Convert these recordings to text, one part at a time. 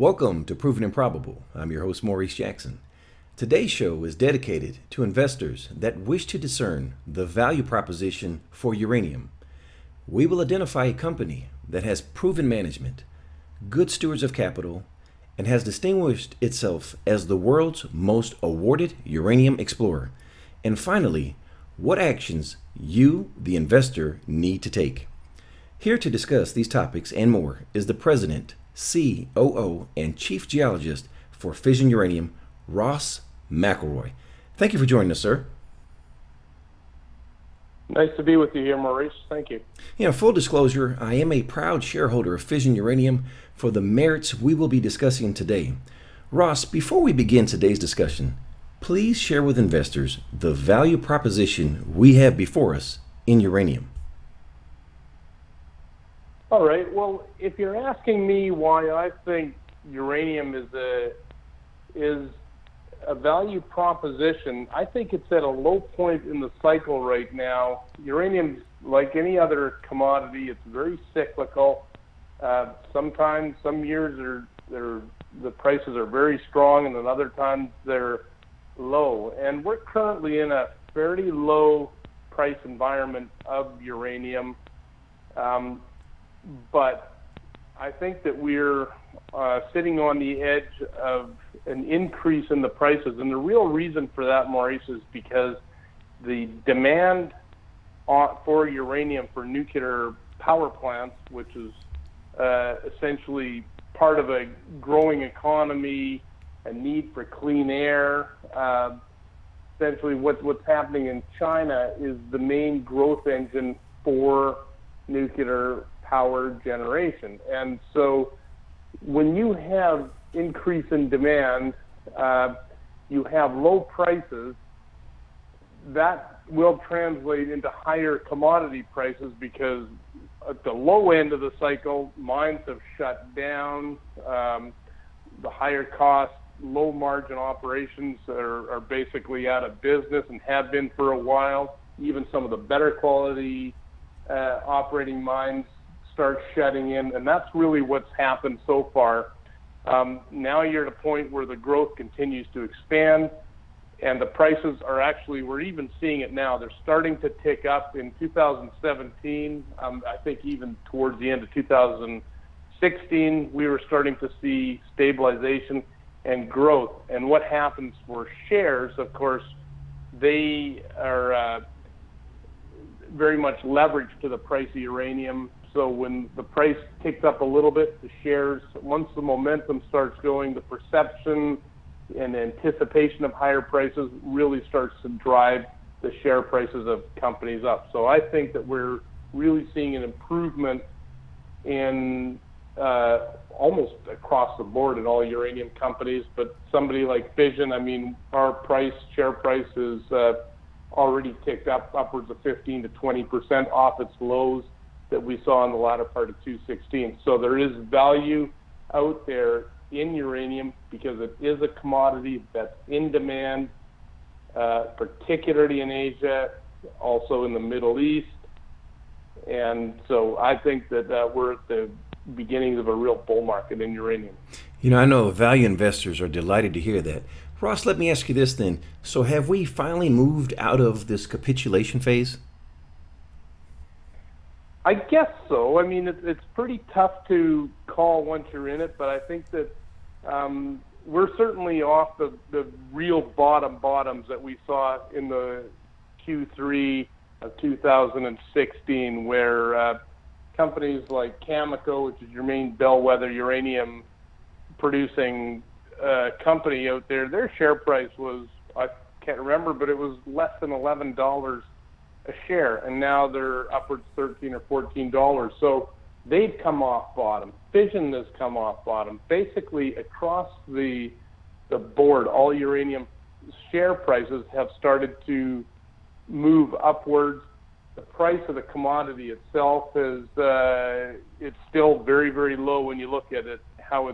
Welcome to Proven and Probable. I'm your host, Maurice Jackson. Today's show is dedicated to investors that wish to discern the value proposition for uranium. We will identify a company that has proven management, good stewards of capital, and has distinguished itself as the world's most awarded uranium explorer. And finally, what actions you, the investor, need to take. Here to discuss these topics and more is the president, COO, and chief geologist for Fission Uranium, Ross McElroy. Thank you for joining us, sir. Nice to be with you here, Maurice. Thank you. You know, full disclosure, I am a proud shareholder of Fission Uranium for the merits we will be discussing today. Ross, before we begin today's discussion, please share with investors the value proposition we have before us in uranium. All right. Well, if you're asking me why I think uranium is a value proposition, I think it's at a low point in the cycle right now. Uranium, like any other commodity, it's very cyclical. Sometimes, some years, the prices are very strong, and then other times they're low. And we're currently in a fairly low price environment of uranium. But I think that we're sitting on the edge of an increase in the prices. And the real reason for that, Maurice, is because the demand for uranium for nuclear power plants, which is essentially part of a growing economy, a need for clean air. Essentially what's happening in China is the main growth engine for nuclear power generation. And so when you have increase in demand, you have low prices, that will translate into higher commodity prices because at the low end of the cycle, mines have shut down. The higher cost, low margin operations are basically out of business and have been for a while. Even some of the better quality operating mines start shutting in, and that's really what's happened so far. Now you're at a point where the growth continues to expand, and the prices are actually, we're even seeing it now, they're starting to tick up. In 2017, I think even towards the end of 2016, we were starting to see stabilization and growth. And what happens for shares, of course, they are very much leveraged to the price of uranium. So when the price ticks up a little bit, the shares, once the momentum starts going, the perception and anticipation of higher prices really starts to drive the share prices of companies up. So I think that we're really seeing an improvement in almost across the board in all uranium companies. But somebody like Fission, I mean, our share price is already ticked up upwards of 15 to 20% off its lows that we saw in the latter part of 2016. So there is value out there in uranium because it is a commodity that's in demand, particularly in Asia, also in the Middle East. And so I think that we're at the beginnings of a real bull market in uranium. You know, I know value investors are delighted to hear that. Ross, let me ask you this then. So have we finally moved out of this capitulation phase? I guess so. I mean, it's pretty tough to call once you're in it, but I think that we're certainly off the real bottoms that we saw in the Q3 of 2016, where companies like Cameco, which is your main bellwether uranium producing company out there, their share price was, I can't remember, but it was less than $11 a share, and now they're upwards $13 or $14. So they've come off bottom. Fission has come off bottom. Basically, across the board, all uranium share prices have started to move upwards. The price of the commodity itself is it's still very, very low when you look at it. How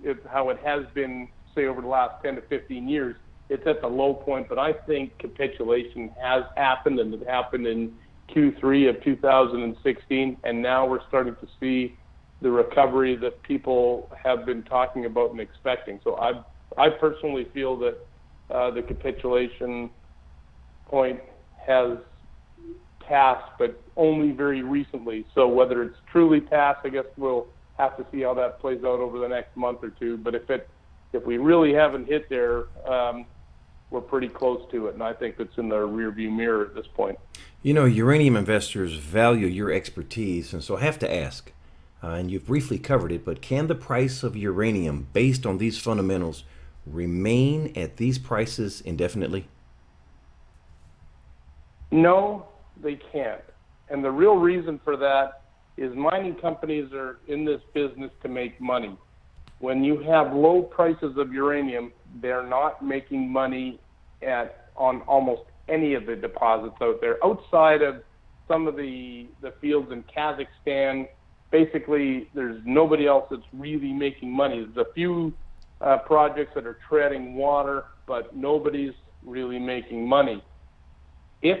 it has been, say, over the last 10 to 15 years. It's at the low point, but I think capitulation has happened, and it happened in Q3 of 2016, and now we're starting to see the recovery that people have been talking about and expecting. So I personally feel that the capitulation point has passed, but only very recently. So whether it's truly passed, I guess we'll have to see how that plays out over the next month or two. But if we really haven't hit there, we're pretty close to it, and I think it's in the rearview mirror at this point. You know, uranium investors value your expertise, and so I have to ask, and you've briefly covered it, but can the price of uranium based on these fundamentals remain at these prices indefinitely? No, they can't. And the real reason for that is mining companies are in this business to make money. When you have low prices of uranium, they're not making money on almost any of the deposits out there. Outside of some of the fields in Kazakhstan, basically there's nobody else that's really making money. There's a few projects that are treading water, but nobody's really making money. If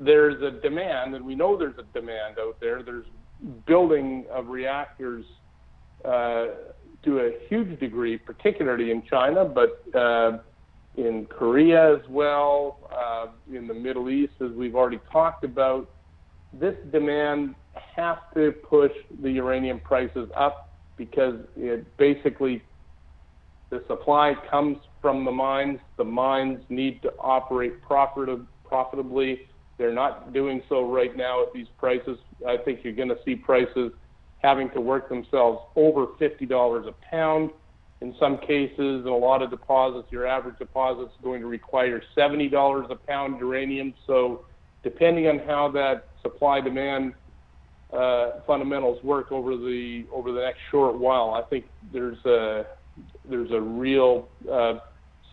there's a demand, and we know there's a demand out there, there's building of reactors to a huge degree, particularly in China, but in Korea as well, in the Middle East, as we've already talked about. This demand has to push the uranium prices up because it basically, the supply comes from the mines. The mines need to operate profitably. They're not doing so right now at these prices. I think you're going to see prices having to work themselves over $50 a pound. In some cases, in a lot of deposits, your average deposit is going to require $70 a pound uranium. So depending on how that supply-demand fundamentals work over the next short while, I think there's a real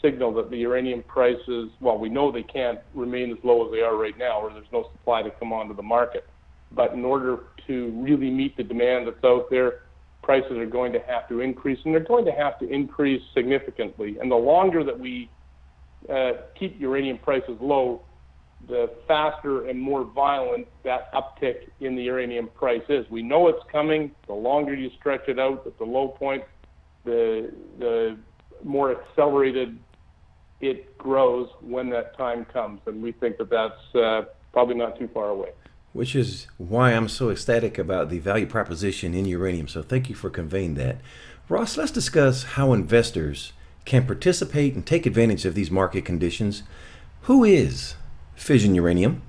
signal that the uranium prices, well, we know they can't remain as low as they are right now, or there's no supply to come onto the market. But in order to really meet the demand that's out there, prices are going to have to increase, and they're going to have to increase significantly. And the longer that we keep uranium prices low, the faster and more violent that uptick in the uranium price is. We know it's coming. The longer you stretch it out at the low point, the more accelerated it grows when that time comes. And we think that that's probably not too far away. Which is why I'm so ecstatic about the value proposition in uranium. So thank you for conveying that. Ross, let's discuss how investors can participate and take advantage of these market conditions. Who is Fission Uranium?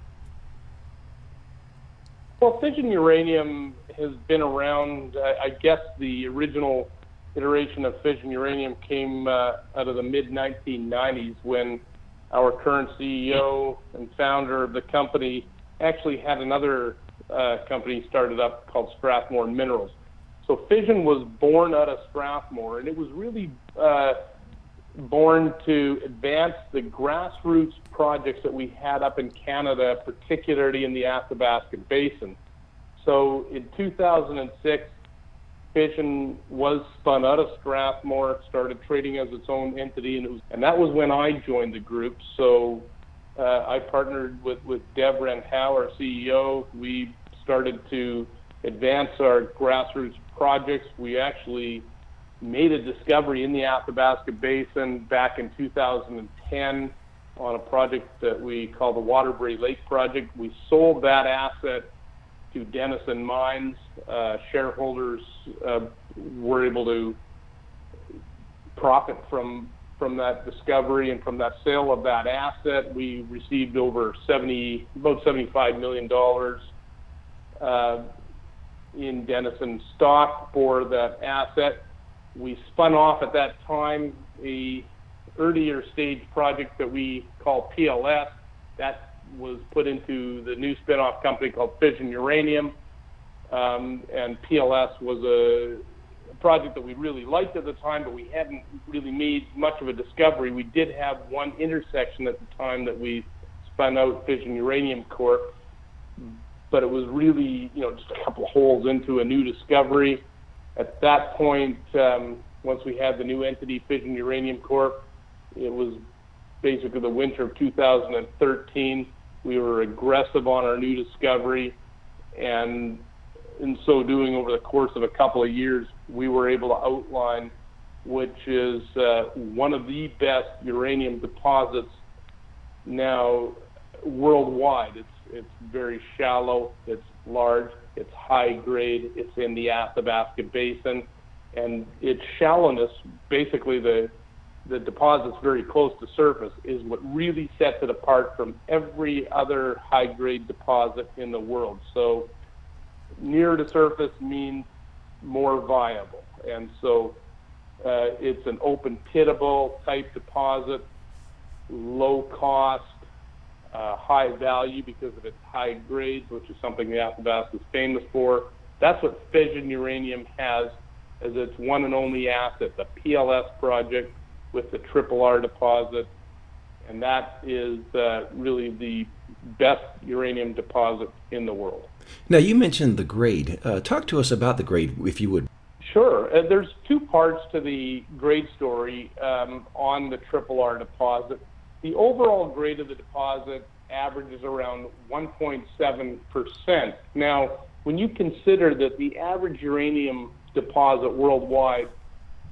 Well, Fission Uranium has been around. I guess the original iteration of Fission Uranium came out of the mid-1990s, when our current CEO and founder of the company actually had another company started up called Strathmore Minerals. So Fission was born out of Strathmore, and it was really born to advance the grassroots projects that we had up in Canada, particularly in the Athabasca Basin. So in 2006, Fission was spun out of Strathmore, started trading as its own entity, and that was when I joined the group. So I partnered with Dev Randhawa, our CEO. We started to advance our grassroots projects. We actually made a discovery in the Athabasca Basin back in 2010 on a project that we call the Waterbury Lake Project. We sold that asset to Denison Mines. Shareholders were able to profit from that discovery and from that sale of that asset. We received about $75 million in Denison stock for that asset. We spun off at that time a earlier stage project that we call PLS. That was put into the new spinoff company called Fission Uranium. And PLS was a project that we really liked at the time, but we hadn't really made much of a discovery. We did have one intersection at the time that we spun out Fission Uranium Corp, but it was really, just a couple of holes into a new discovery. At that point, once we had the new entity, Fission Uranium Corp, it was basically the winter of 2013. We were aggressive on our new discovery, and in so doing, over the course of a couple of years, we were able to outline, which is one of the best uranium deposits now worldwide. It's very shallow, it's large, it's high grade, it's in the Athabasca Basin, and its shallowness, basically the deposit's very close to surface, is what really sets it apart from every other high grade deposit in the world. So near to surface means more viable, and so it's an open pittable type deposit, low cost, high value because of its high grades, which is something the Athabasca is famous for. That's what Fission Uranium has as its one and only asset, the PLS project with the Triple R Deposit, and that is really the best uranium deposit in the world. Now, you mentioned the grade. Talk to us about the grade, if you would. Sure. There's two parts to the grade story on the Triple R Deposit. The overall grade of the deposit averages around 1.7%. Now, when you consider that the average uranium deposit worldwide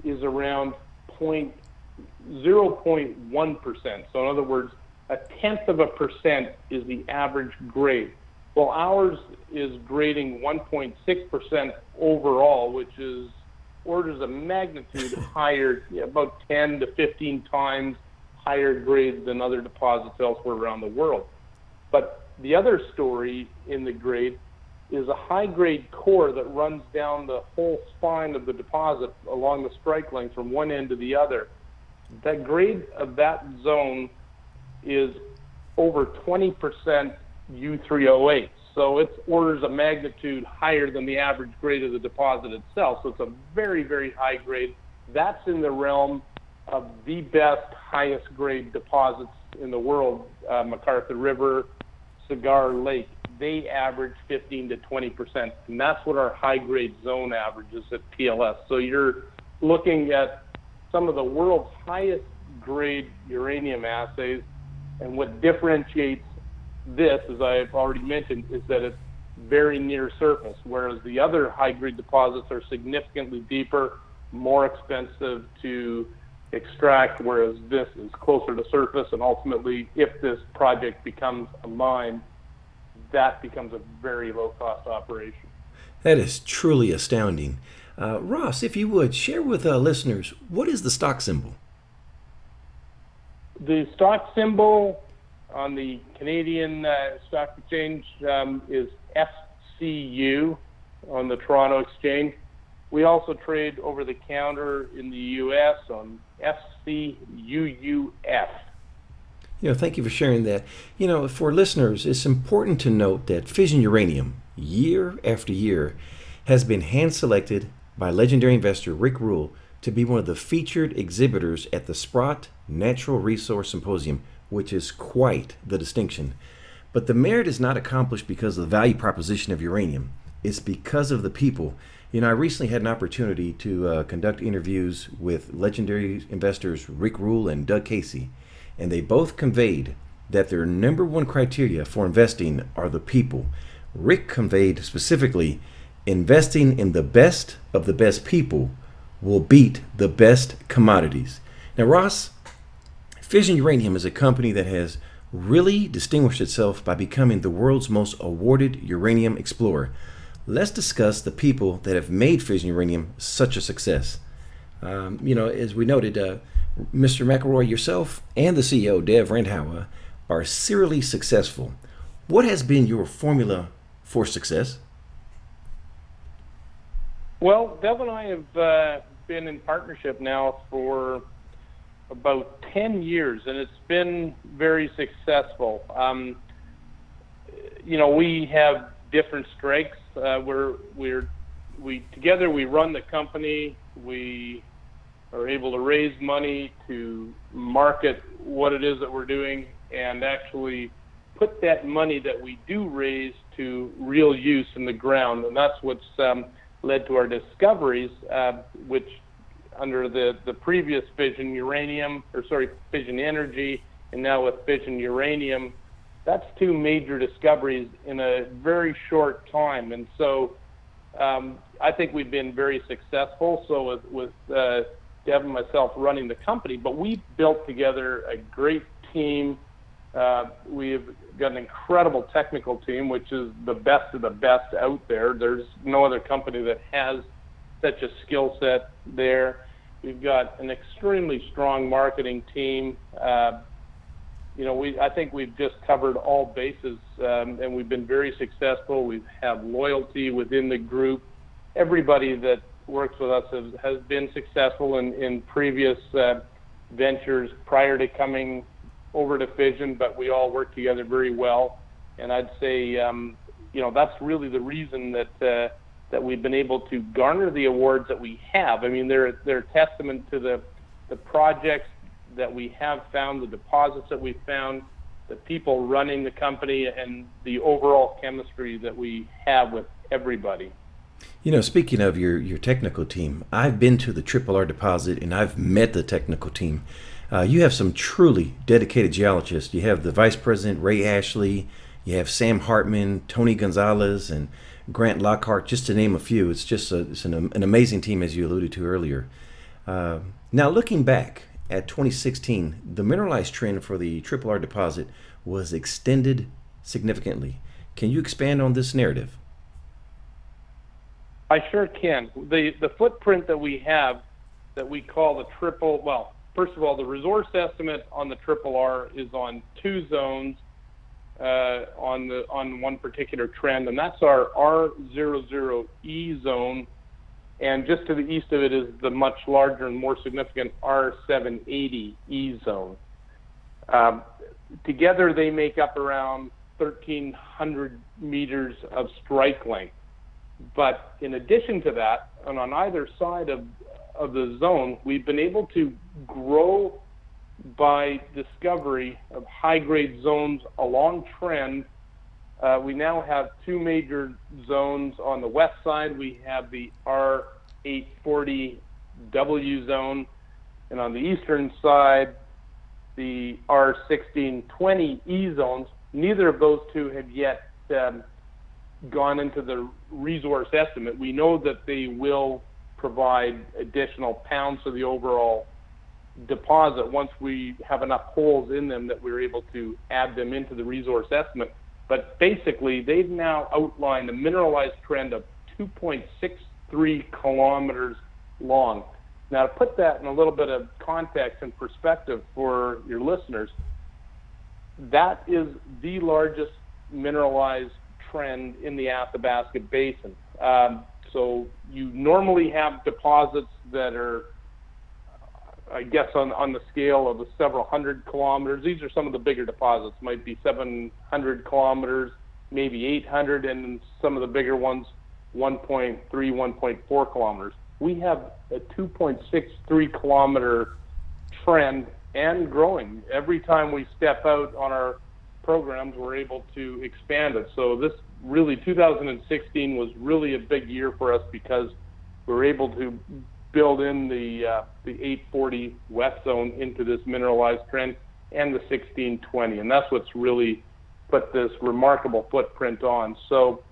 is around 0.1%, so in other words, 0.1% is the average grade. Well, ours is grading 1.6% overall, which is orders of magnitude higher, about 10 to 15 times higher grades than other deposits elsewhere around the world. But the other story in the grade is a high-grade core that runs down the whole spine of the deposit along the strike length from one end to the other. The grade of that zone is over 20% U308, so it's orders of magnitude higher than the average grade of the deposit itself. So it's a very, very high grade. That's in the realm of the best, highest grade deposits in the world. MacArthur River, Cigar Lake, they average 15 to 20%, and that's what our high grade zone averages at PLS. So you're looking at some of the world's highest grade uranium assays, and what differentiates this, as I've already mentioned, is that it's very near surface, whereas the other high grade deposits are significantly deeper, more expensive to extract, whereas this is closer to surface. And ultimately, if this project becomes a mine, that becomes a very low cost operation. That is truly astounding. Ross, if you would, share with listeners, what is the stock symbol? The stock symbol on the Canadian Stock Exchange is FCU on the Toronto Exchange. We also trade over the counter in the U.S. on FCUUF. You know, thank you for sharing that. You know, for listeners, it's important to note that Fission Uranium, year after year, has been hand-selected by legendary investor Rick Rule to be one of the featured exhibitors at the Sprott Natural Resource Symposium, which is quite the distinction. But the merit is not accomplished because of the value proposition of uranium. It's because of the people. You know, I recently had an opportunity to conduct interviews with legendary investors Rick Rule and Doug Casey, and they both conveyed that their number one criteria for investing are the people. Rick conveyed specifically, investing in the best of the best people will beat the best commodities. Now, Ross, Fission Uranium is a company that has really distinguished itself by becoming the world's most awarded uranium explorer. Let's discuss the people that have made Fission Uranium such a success. You know, as we noted, Mr. McElroy, yourself, and the CEO, Dev Randhawa, are serially successful. What has been your formula for success? Well, Dev and I have been in partnership now for about 10 years, and it's been very successful. You know, we have different strengths. Together we run the company. We are able to raise money to market what it is that we're doing, and actually put that money that we do raise to real use in the ground, and that's what's led to our discoveries, which under the previous Fission Energy, and now with Fission Uranium, that's two major discoveries in a very short time. And so I think we've been very successful. So with Dev and myself running the company, but we built together a great team. We've got an incredible technical team, which is the best of the best out there. There's no other company that has such a skill set there. We've got an extremely strong marketing team. I think we've just covered all bases, and we've been very successful. We have loyalty within the group. Everybody that works with us has been successful in previous ventures prior to coming over to Fission, but we all work together very well. And I'd say, that's really the reason that we've been able to garner the awards that we have. I mean, they're a testament to the projects that we have found, the deposits that we've found, the people running the company, and the overall chemistry that we have with everybody. You know, speaking of your technical team, I've been to the Triple R Deposit and I've met the technical team. You have some truly dedicated geologists. You have the Vice President, Ray Ashley. You have Sam Hartman, Tony Gonzalez, and Grant Lockhart, just to name a few. It's just an amazing team, as you alluded to earlier. Now, looking back at 2016, the mineralized trend for the Triple R Deposit was extended significantly. Can you expand on this narrative? I sure can. The footprint that we have, that we call the Triple, well, first of all, the resource estimate on the Triple R is on two zones on one particular trend, and that's our R00E zone. And just to the east of it is the much larger and more significant R780E zone. Together, they make up around 1,300 meters of strike length. But in addition to that, and on either side of the zone, we've been able to grow by discovery of high-grade zones along trend. We now have two major zones on the west side. We have the R840W zone, and on the eastern side, the R1620E zones. Neither of those two have yet gone into the resource estimate. We know that they will provide additional pounds to the overall deposit once we have enough holes in them that we're able to add them into the resource estimate. But basically, they've now outlined a mineralized trend of 2.63 kilometers long. Now, to put that in a little bit of context and perspective for your listeners, that is the largest mineralized trend in the Athabasca Basin. So you normally have deposits that are, I guess, on the scale of several hundred kilometers. These are some of the bigger deposits, might be 700 kilometers, maybe 800, and some of the bigger ones, 1.3, 1.4 kilometers. We have a 2.63 kilometer trend and growing. Every time we step out on our programs, we're able to expand it. So this really, 2016 was really a big year for us because we were able to build in the 840 west zone into this mineralized trend and the 1620, and that's what's really put this remarkable footprint on. So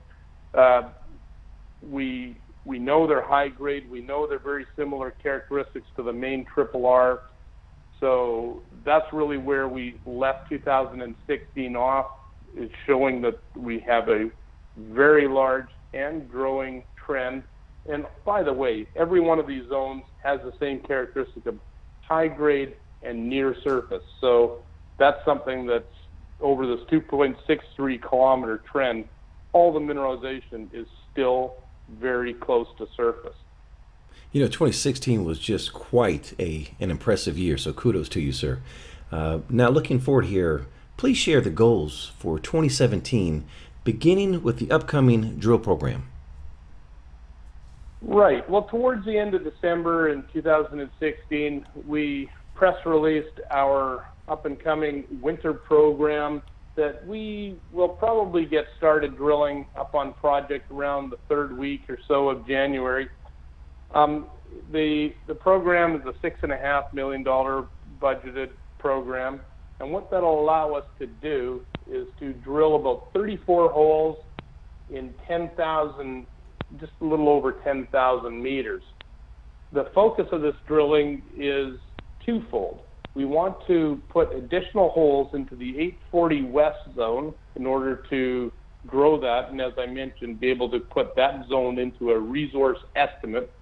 we know they're high grade. We know they're very similar characteristics to the main Triple R. So that's really where we left 2016 off, is showing that we have a very large and growing trend. And by the way, every one of these zones has the same characteristic of high grade and near surface. So that's something that's over this 2.63 kilometer trend, all the mineralization is still very close to surface. You know, 2016 was just quite an impressive year, so kudos to you, sir. Now, looking forward here, please share the goals for 2017, beginning with the upcoming drill program. Right. Well, towards the end of December in 2016, we press released our up-and-coming winter program that we will probably get started drilling up on project around the third week or so of January. The program is a $6.5 million budgeted program, and what that will allow us to do is to drill about 34 holes in 10,000 just a little over 10,000 meters. The focus of this drilling is twofold. We want to put additional holes into the 840 West zone in order to grow that, and as I mentioned, be able to put that zone into a resource estimate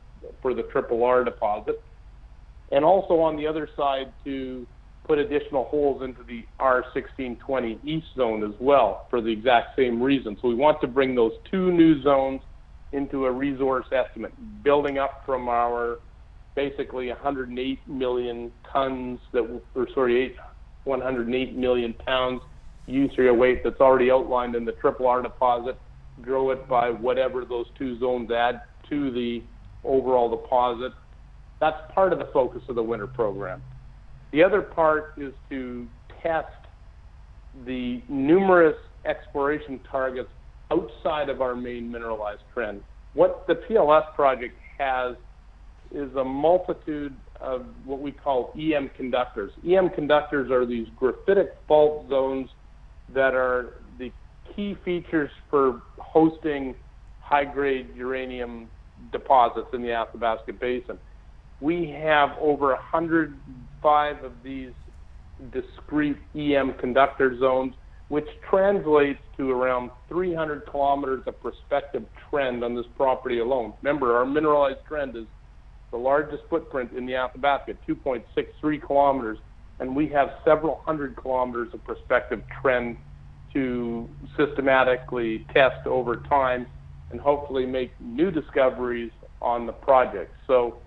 for the Triple R deposit, and also on the other side to put additional holes into the R1620 East zone as well for the exact same reason. So we want to bring those two new zones into a resource estimate, building up from our basically 108 million tons that, or sorry, 108 million pounds U308 that's already outlined in the Triple R deposit, grow it by whatever those two zones add to the overall deposit. That's part of the focus of the winter program. The other part is to test the numerous exploration targets outside of our main mineralized trend. What the PLS project has is a multitude of what we call EM conductors. EM conductors are these graphitic fault zones that are the key features for hosting high-grade uranium deposits in the Athabasca Basin. We have over 105 of these discrete EM conductor zones, which translates to around 300 kilometers of prospective trend on this property alone. Remember, our mineralized trend is the largest footprint in the Athabasca, 2.63 kilometers, and we have several hundred kilometers of prospective trend to systematically test over time and hopefully make new discoveries on the project. So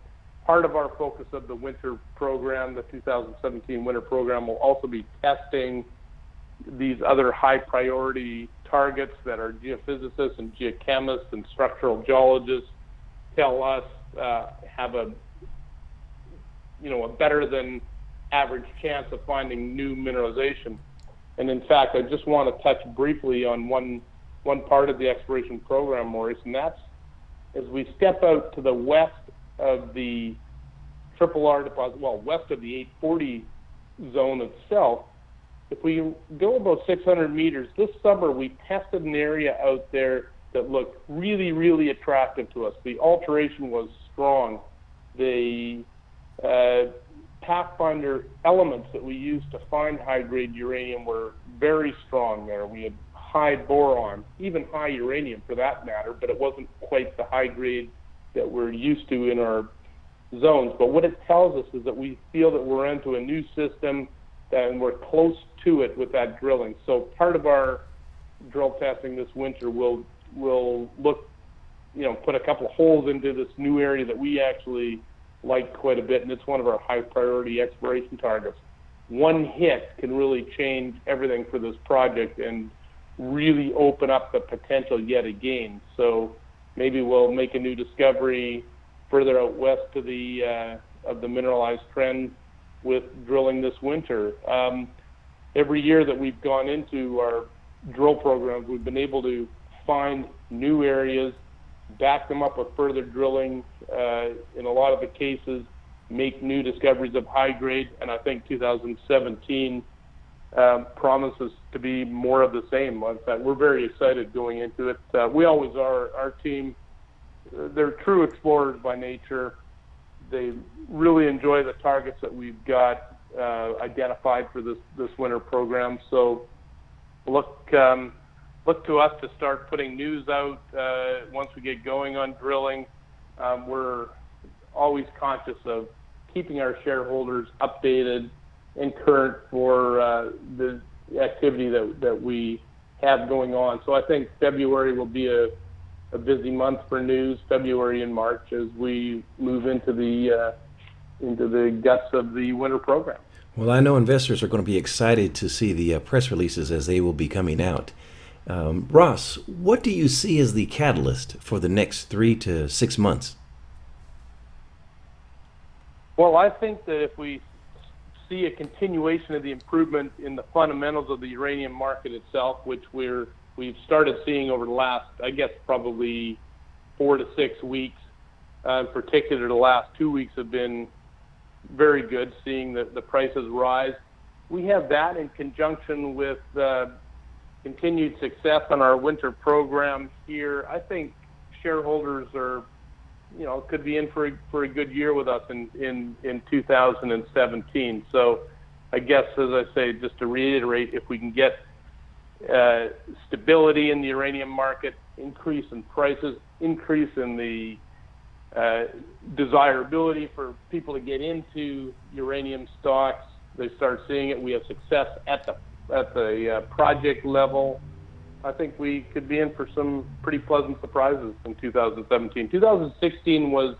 part of our focus of the winter program, the 2017 winter program, will also be testing these other high priority targets that our geophysicists and geochemists and structural geologists tell us have a, a better than average chance of finding new mineralization. And in fact, I just want to touch briefly on one part of the exploration program, Maurice, and that's as we step out to the west of the Triple R deposit, well, west of the 840 zone itself. If we go about 600 meters, this summer we tested an area out there that looked really, really attractive to us. The alteration was strong. The pathfinder elements that we used to find high-grade uranium were very strong there. We had high boron, even high uranium for that matter, but it wasn't quite the high grade that we're used to in our zones. But what it tells us is that we feel that we're into a new system and we're close to it with that drilling. So part of our drill testing this winter will look, put a couple of holes into this new area that we actually like quite a bit, and it's one of our high priority exploration targets. One hit can really change everything for this project and really open up the potential yet again. So maybe we'll make a new discovery further out west to the of the mineralized trend with drilling this winter. Every year that we've gone into our drill programs, we've been able to find new areas, back them up with further drilling, in a lot of the cases, make new discoveries of high grade, and I think 2017 promises to be more of the same. In fact, we're very excited going into it. We always are. Our team, they're true explorers by nature. They really enjoy the targets that we've got identified for this winter program. So look to us to start putting news out once we get going on drilling. We're always conscious of keeping our shareholders updated and current for the activity that we have going on. So I think February will be a busy month for news, February and March, as we move into the guts of the winter program. Well, I know investors are going to be excited to see the press releases as they will be coming out. Ross, what do you see as the catalyst for the next 3 to 6 months? Well, I think that if we see a continuation of the improvement in the fundamentals of the uranium market itself, which we've started seeing over the last, I guess, probably 4 to 6 weeks, in particular the last 2 weeks have been very good, seeing the prices rise. We have that in conjunction with continued success on our winter program here. I think shareholders are, you know, could be in for a good year with us in 2017. So I guess, as I say, just to reiterate, if we can get stability in the uranium market, increase in prices, increase in the desirability for people to get into uranium stocks, they start seeing it. We have success at the project level. I think we could be in for some pretty pleasant surprises in 2017. 2016 was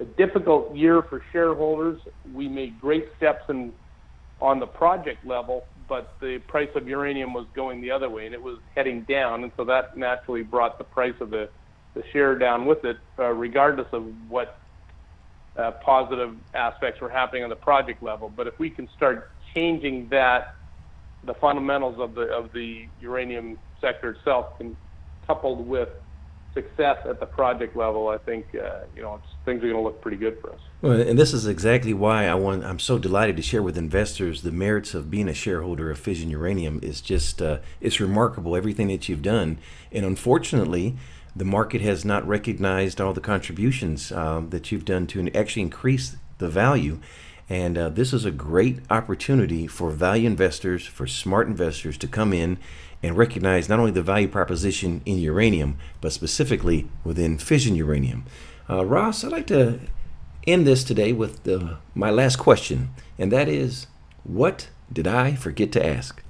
a difficult year for shareholders. We made great steps on the project level, but the price of uranium was going the other way, and it was heading down, and so that naturally brought the price of the share down with it, regardless of what positive aspects were happening on the project level. But if we can start changing that, the fundamentals of the uranium sector itself, coupled with success at the project level, I think you know, things are going to look pretty good for us. Well, and this is exactly why I'm so delighted to share with investors the merits of being a shareholder of Fission Uranium. It's just it's remarkable, everything that you've done, and unfortunately, the market has not recognized all the contributions that you've done to actually increase the value. And this is a great opportunity for value investors, for smart investors to come in and recognize not only the value proposition in uranium, but specifically within fission uranium. Ross, I'd like to end this today with my last question, and that is, what did I forget to ask?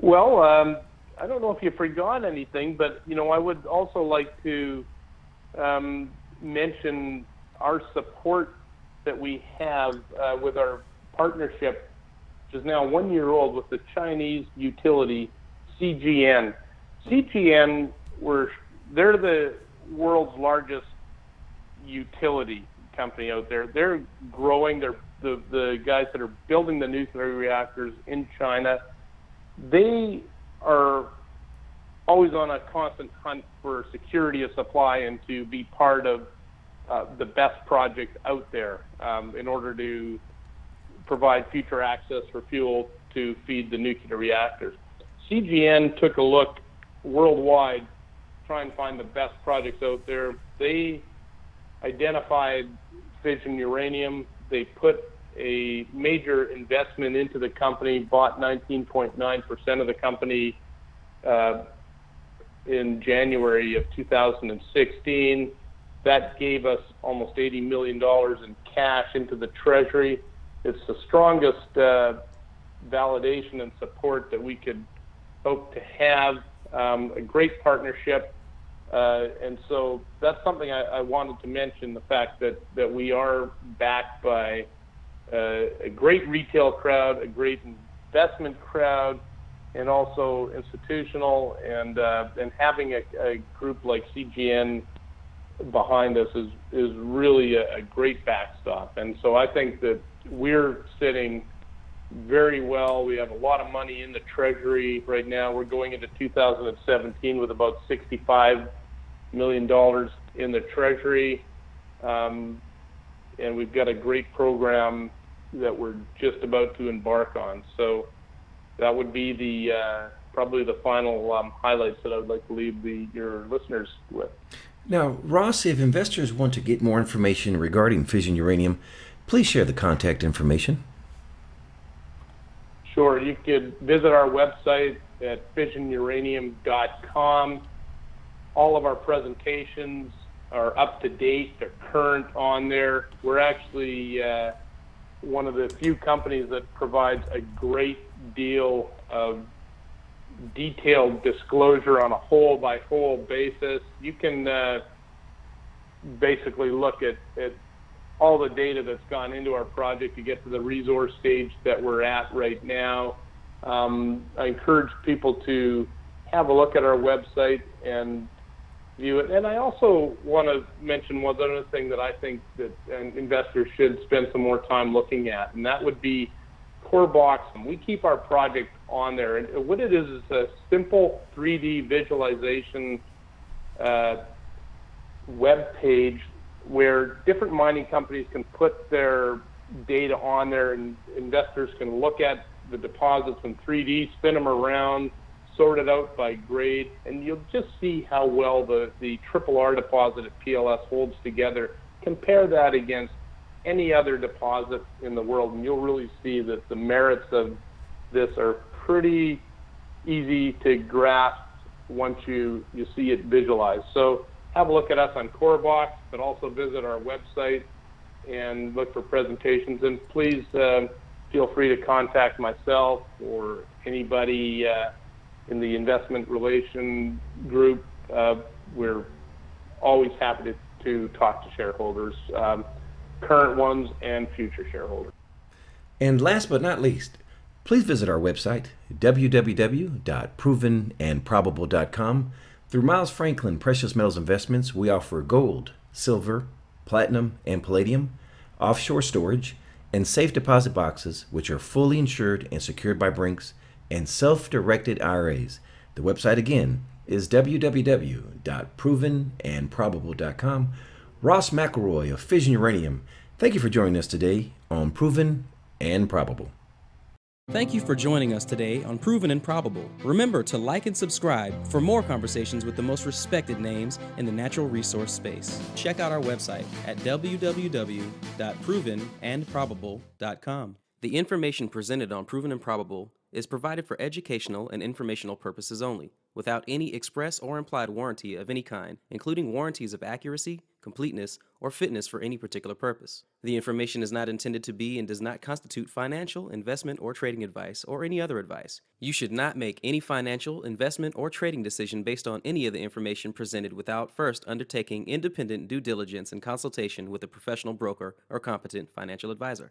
Well, I don't know if you forgot anything, but you know, I would also like to mention our support that we have with our partnership, which is now 1 year old, with the Chinese utility CGN. CGN, they're the world's largest utility company out there. They're growing. They're the guys that are building the nuclear reactors in China. They are always on a constant hunt for security of supply and to be part of the best project out there in order to provide future access for fuel to feed the nuclear reactors. CGN took a look worldwide, try and find the best projects out there. They identified fission uranium. They put a major investment into the company, bought 19.9% of the company in January of 2016. That gave us almost $80 million in cash into the treasury. It's the strongest validation and support that we could hope to have, a great partnership. And so that's something I wanted to mention, the fact that we are backed by a great retail crowd, a great investment crowd, and also institutional, and having a group like CGN behind us is really a great backstop. And so I think that we're sitting very well. We have a lot of money in the treasury right now. We're going into 2017 with about $65 million in the treasury. And we've got a great program that we're just about to embark on. So that would be the probably the final highlights that I would like to leave your listeners with. Now, Ross, if investors want to get more information regarding fission uranium, please share the contact information. Sure. You could visit our website at fissionuranium.com. All of our presentations are up to date. They're current on there. We're actually one of the few companies that provides a great deal of detailed disclosure on a hole-by-hole basis. You can basically look at all the data that's gone into our project to get to the resource stage that we're at right now. I encourage people to have a look at our website and view it. And I also want to mention one other thing that I think that investors should spend some more time looking at, and that would be Core Box. And we keep our project on there, and what it is a simple 3D visualization web page where different mining companies can put their data on there, and investors can look at the deposits in 3D, spin them around, sorted out by grade, and you'll just see how well the Triple R deposit at PLS holds together. Compare that against any other deposit in the world, and you'll really see that the merits of this are pretty easy to grasp once you see it visualized. So have a look at us on Core Box, but also visit our website and look for presentations. And please feel free to contact myself or anybody in the investment relation group. We're always happy to talk to shareholders, current ones and future shareholders. And last but not least, please visit our website, www.provenandprobable.com. Through Miles Franklin Precious Metals Investments, we offer gold, silver, platinum, and palladium, offshore storage, and safe deposit boxes, which are fully insured and secured by Brinks, and self-directed IRAs. The website, again, is www.provenandprobable.com. Ross McElroy of Fission Uranium, thank you for joining us today on Proven and Probable. Thank you for joining us today on Proven and Probable. Remember to like and subscribe for more conversations with the most respected names in the natural resource space. Check out our website at www.provenandprobable.com. The information presented on Proven and Probable is provided for educational and informational purposes only, without any express or implied warranty of any kind, including warranties of accuracy, completeness, or fitness for any particular purpose. The information is not intended to be and does not constitute financial, investment, or trading advice or any other advice. You should not make any financial, investment, or trading decision based on any of the information presented without first undertaking independent due diligence and consultation with a professional broker or competent financial advisor.